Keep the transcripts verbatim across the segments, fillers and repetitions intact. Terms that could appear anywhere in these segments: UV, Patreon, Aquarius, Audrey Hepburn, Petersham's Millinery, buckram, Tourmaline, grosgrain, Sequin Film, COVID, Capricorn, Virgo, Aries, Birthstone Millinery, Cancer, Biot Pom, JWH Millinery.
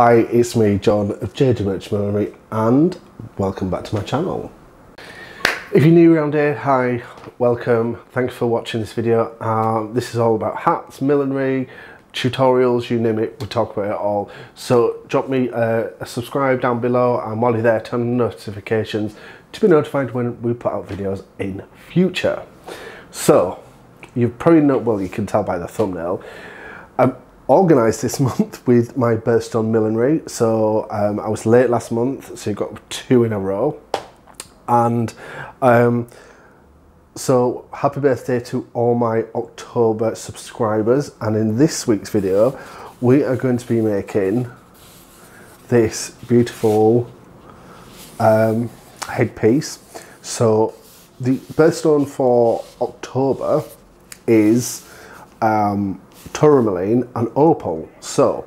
Hi, it's me, John of J W H Millinery, and welcome back to my channel. If you're new around here, hi, welcome, thanks for watching this video. Um, this is all about hats, millinery, tutorials, you name it, we talk about it all. So drop me a, a subscribe down below, and while you're there, turn on notifications to be notified when we put out videos in future. So, you probably know, well, you can tell by the thumbnail, um, organised this month with my Birthstone Millinery. So um, I was late last month, so you got two in a row. And um, so happy birthday to all my October subscribers. And in this week's video, we are going to be making this beautiful um, headpiece. So the birthstone for October is um, Tourmaline and opal. So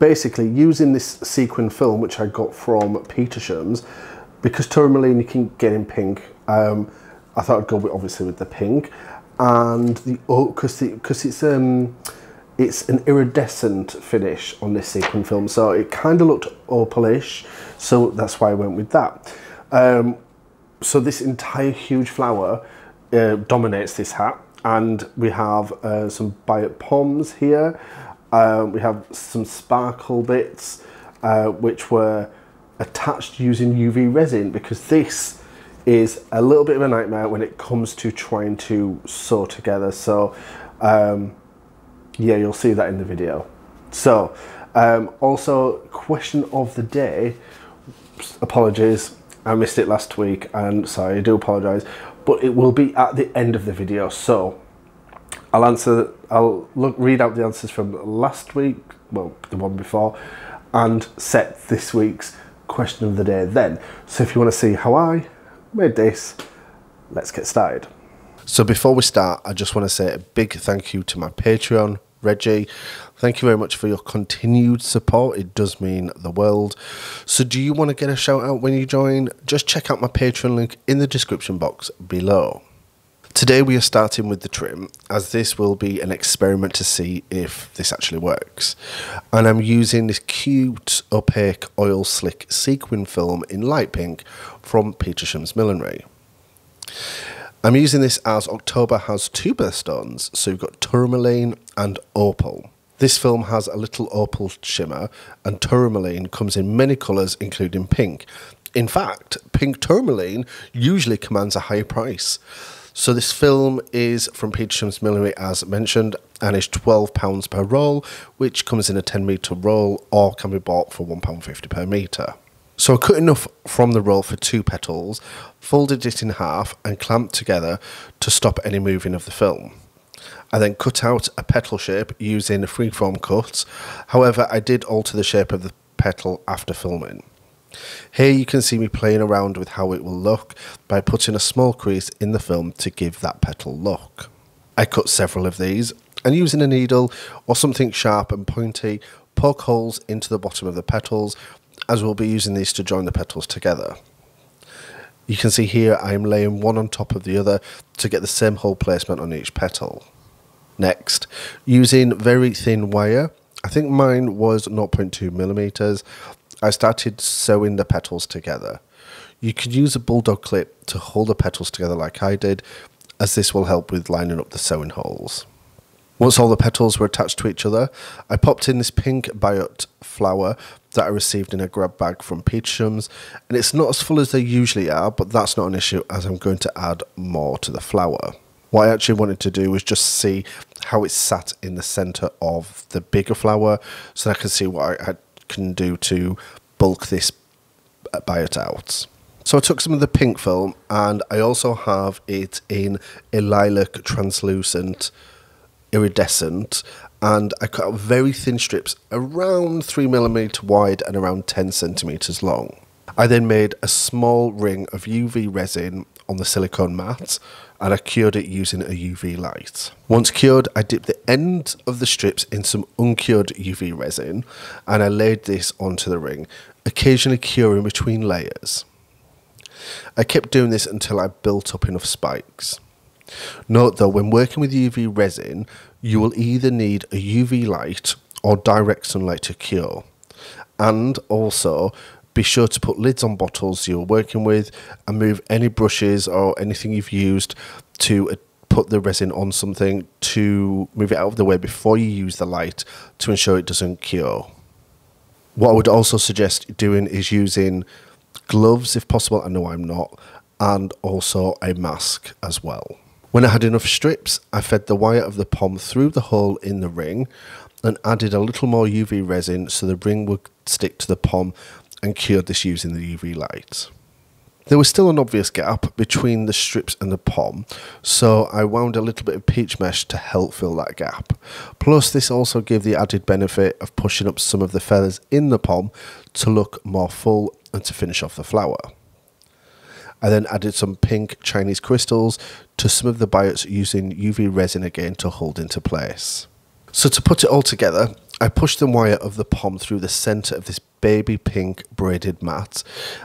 basically, using this sequin film which I got from Petersham's, because tourmaline you can get in pink, um I thought I'd go with, obviously with the pink, and the oak because because it's um it's an iridescent finish on this sequin film, so it kind of looked opalish, so that's why I went with that. Um so this entire huge flower uh, dominates this hat. And we have uh, some Biot Poms here. Um, we have some sparkle bits, uh, which were attached using U V resin, because this is a little bit of a nightmare when it comes to trying to sew together. So um, yeah, you'll see that in the video. So um, also, question of the day, apologies, I missed it last week, and sorry, I do apologise, but it will be at the end of the video. So I'll answer, I'll look, read out the answers from last week, well, the one before, and set this week's question of the day then. So if you want to see how I made this, let's get started. So before we start, I just want to say a big thank you to my Patreon, Reggie. Thank you very much for your continued support. It does mean the world. So do you want to get a shout out when you join? Just check out my Patreon link in the description box below. Today we are starting with the trim, as this will be an experiment to see if this actually works. And I'm using this cute opaque oil slick sequin film in light pink from Petersham's Millinery. I'm using this as October has two birthstones, so you've got tourmaline and opal. This film has a little opal shimmer, and tourmaline comes in many colours, including pink. In fact, pink tourmaline usually commands a high price. So this film is from Petersham's Millinery, as mentioned, and is twelve pounds per roll, which comes in a ten metre roll, or can be bought for one pound fifty per metre. So I cut enough from the roll for two petals, folded it in half and clamped together to stop any moving of the film. I then cut out a petal shape using a freeform cut, however I did alter the shape of the petal after filming. Here you can see me playing around with how it will look by putting a small crease in the film to give that petal look. I cut several of these, and using a needle or something sharp and pointy, poke holes into the bottom of the petals, as we'll be using these to join the petals together. You can see here I am laying one on top of the other to get the same hole placement on each petal. Next, using very thin wire, I think mine was zero point two millimeters, I started sewing the petals together. You could use a bulldog clip to hold the petals together like I did, as this will help with lining up the sewing holes. Once all the petals were attached to each other, I popped in this pink Biot flower that I received in a grab bag from Petersham's, and it's not as full as they usually are, but that's not an issue as I'm going to add more to the flower. What I actually wanted to do was just see how it sat in the centre of the bigger flower, so that I can see what I can do to bulk this Biot out. So I took some of the pink film, and I also have it in a lilac translucent iridescent, and I cut out very thin strips around three millimeters wide and around ten centimeters long. I then made a small ring of U V resin on the silicone mat, and I cured it using a U V light. Once cured, I dipped the end of the strips in some uncured U V resin, and I laid this onto the ring, occasionally curing between layers. I kept doing this until I built up enough spikes. Note though, when working with U V resin, you will either need a U V light or direct sunlight to cure. And also, be sure to put lids on bottles you're working with and move any brushes or anything you've used to put the resin on something to move it out of the way before you use the light to ensure it doesn't cure. What I would also suggest doing is using gloves if possible. I know I'm not. And also a mask as well. When I had enough strips, I fed the wire of the pom through the hole in the ring and added a little more U V resin so the ring would stick to the pom, and cured this using the U V light. There was still an obvious gap between the strips and the pom, so I wound a little bit of peach mesh to help fill that gap. Plus, this also gave the added benefit of pushing up some of the feathers in the pom to look more full and to finish off the flower. I then added some pink Chinese crystals to some of the biots using U V resin again to hold into place. So to put it all together, I pushed the wire of the pom through the centre of this baby pink braided mat,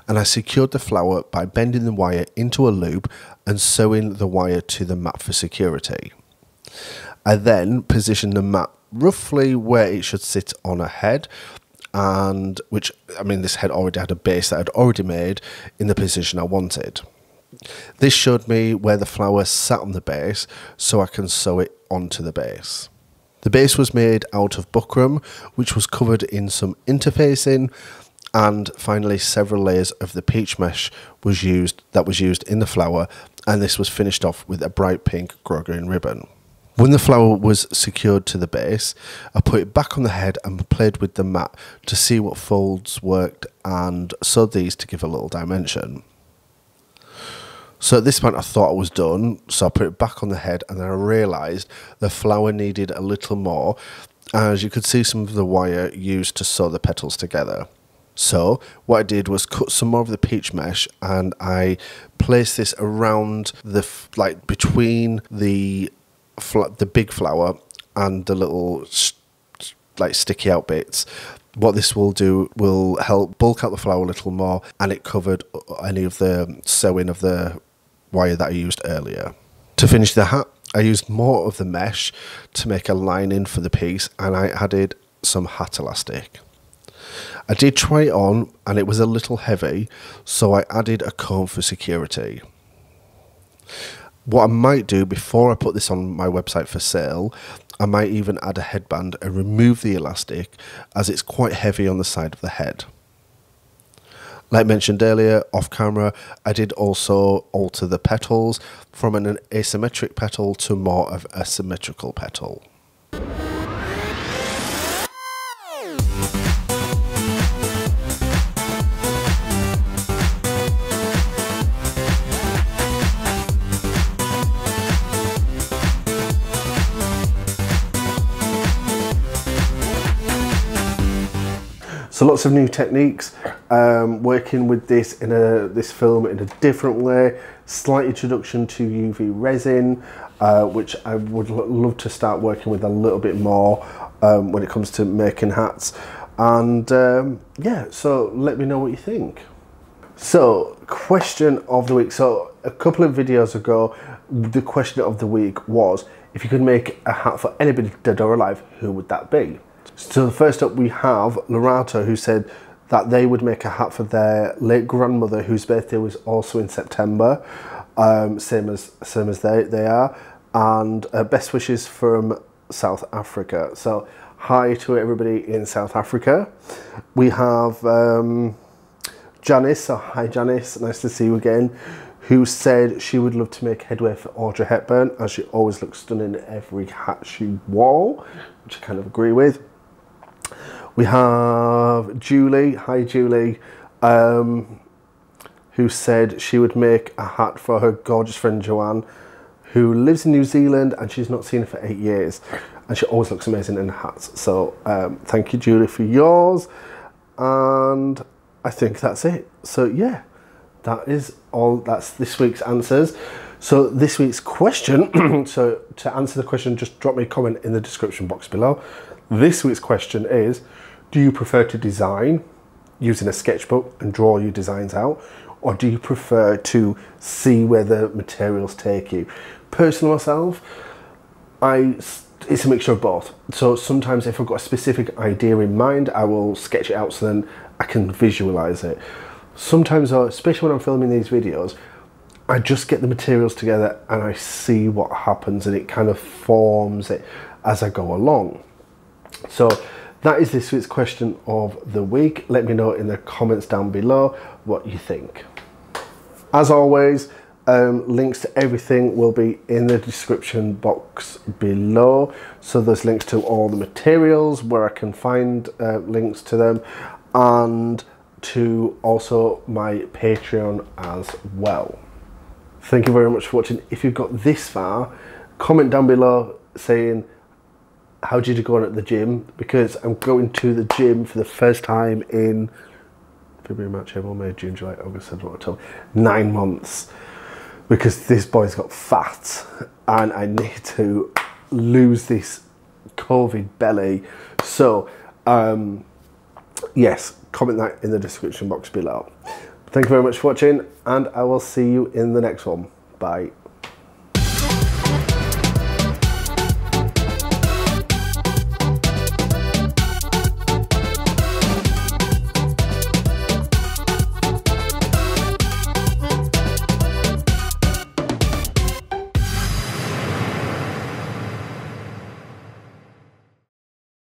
and I secured the flower by bending the wire into a loop and sewing the wire to the mat for security. I then positioned the mat roughly where it should sit on a head, and which, I mean, this head already had a base that I'd already made in the position I wanted. This showed me where the flower sat on the base, so I can sew it onto the base. The base was made out of buckram, which was covered in some interfacing, and finally several layers of the peach mesh was used that was used in the flower, and this was finished off with a bright pink grosgrain ribbon. When the flower was secured to the base, I put it back on the head and played with the mat to see what folds worked and sewed these to give a little dimension. So at this point I thought I was done, so I put it back on the head, and then I realised the flower needed a little more, as you could see some of the wire used to sew the petals together. So what I did was cut some more of the peach mesh, and I placed this around the, f like between the, fl the big flower and the little st like sticky out bits. What this will do will help bulk out the flower a little more, and it covered any of the sewing of the wire that I used earlier. To finish the hat, I used more of the mesh to make a lining for the piece, and I added some hat elastic. I did try it on and it was a little heavy, so I added a comb for security. What I might do before I put this on my website for sale, I might even add a headband and remove the elastic, as it's quite heavy on the side of the head. Like mentioned earlier, off camera, I did also alter the petals from an asymmetric petal to more of a symmetrical petal. So lots of new techniques, um, working with this in a this film in a different way, slight introduction to U V resin, uh, which I would love to start working with a little bit more um, when it comes to making hats. And um, yeah, so let me know what you think. So question of the week. So a couple of videos ago, the question of the week was, if you could make a hat for anybody dead or alive, who would that be? So first up we have Lorato, who said that they would make a hat for their late grandmother, whose birthday was also in September, um, same as same as they, they are, and uh, best wishes from South Africa. So hi to everybody in South Africa. We have um, Janice, so hi Janice, nice to see you again, who said she would love to make headwear for Audrey Hepburn, as she always looked stunning in every hat she wore, which I kind of agree with. We have Julie, hi Julie, um, who said she would make a hat for her gorgeous friend Joanne, who lives in New Zealand and she's not seen her for eight years. And she always looks amazing in hats. So um, thank you, Julie, for yours. And I think that's it. So yeah, that is all, that's this week's answers. So this week's question, so to answer the question, just drop me a comment in the description box below. This week's question is, do you prefer to design using a sketchbook and draw your designs out, or do you prefer to see where the materials take you? Personally myself, I it's a mixture of both. So sometimes if I've got a specific idea in mind, I will sketch it out so then I can visualize it. Sometimes, especially when I'm filming these videos, I just get the materials together and I see what happens, and it kind of forms it as I go along. So that is this week's question of the week. Let me know in the comments down below what you think. As always, um, links to everything will be in the description box below. So there's links to all the materials where I can find uh, links to them, and to also my Patreon as well. Thank you very much for watching. If you've got this far, comment down below saying, how did you go on at the gym? Because I'm going to the gym for the first time in February, March, April, May, June, July, August, September, October, nine months. Because this boy's got fat and I need to lose this COVID belly. So, um, yes, comment that in the description box below. Thank you very much for watching, and I will see you in the next one. Bye.